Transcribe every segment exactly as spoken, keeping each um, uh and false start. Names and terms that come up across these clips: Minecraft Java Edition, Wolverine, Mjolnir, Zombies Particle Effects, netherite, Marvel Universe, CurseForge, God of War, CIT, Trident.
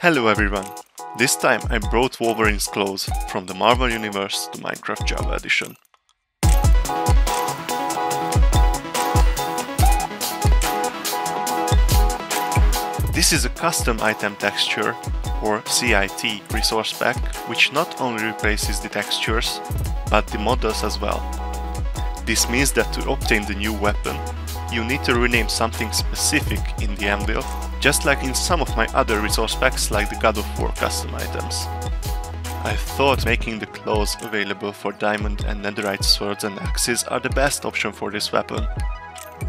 Hello everyone! This time I brought Wolverine's clothes from the Marvel Universe to Minecraft Java Edition. This is a custom item texture, or C I T, resource pack, which not only replaces the textures, but the models as well. This means that to obtain the new weapon, you need to rename something specific in the anvil, just like in some of my other resource packs like the God of War custom items. I thought making the claws available for diamond and netherite swords and axes are the best option for this weapon.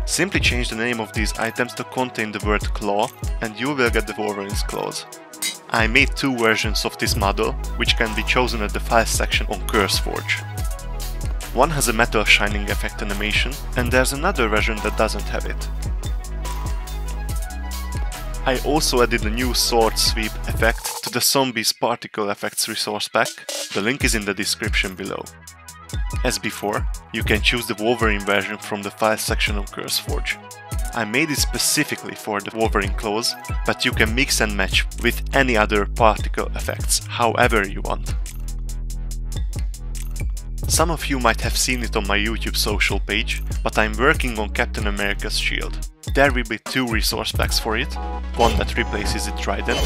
Simply change the name of these items to contain the word claw and you will get the Wolverine's claws. I made two versions of this model, which can be chosen at the files section on CurseForge. One has a metal shining effect animation, and there's another version that doesn't have it. I also added a new sword sweep effect to the Zombies Particle Effects resource pack, the link is in the description below. As before, you can choose the Wolverine version from the files section on CurseForge. I made it specifically for the Wolverine claws, but you can mix and match with any other particle effects, however you want. Some of you might have seen it on my YouTube social page, but I'm working on Captain America's shield. There will be two resource packs for it, one that replaces the Trident,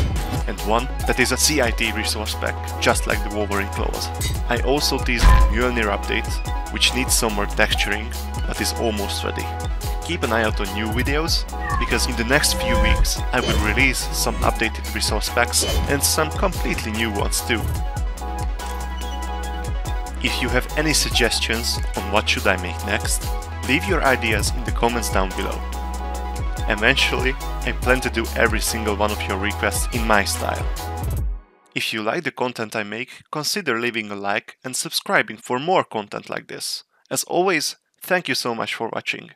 and one that is a C I T resource pack, just like the Wolverine claws. I also teased the Mjolnir update, which needs some more texturing, but is almost ready. Keep an eye out on new videos, because in the next few weeks I will release some updated resource packs and some completely new ones too. If you have any suggestions on what should I make next, leave your ideas in the comments down below. Eventually, I plan to do every single one of your requests in my style. If you like the content I make, consider leaving a like and subscribing for more content like this. As always, thank you so much for watching.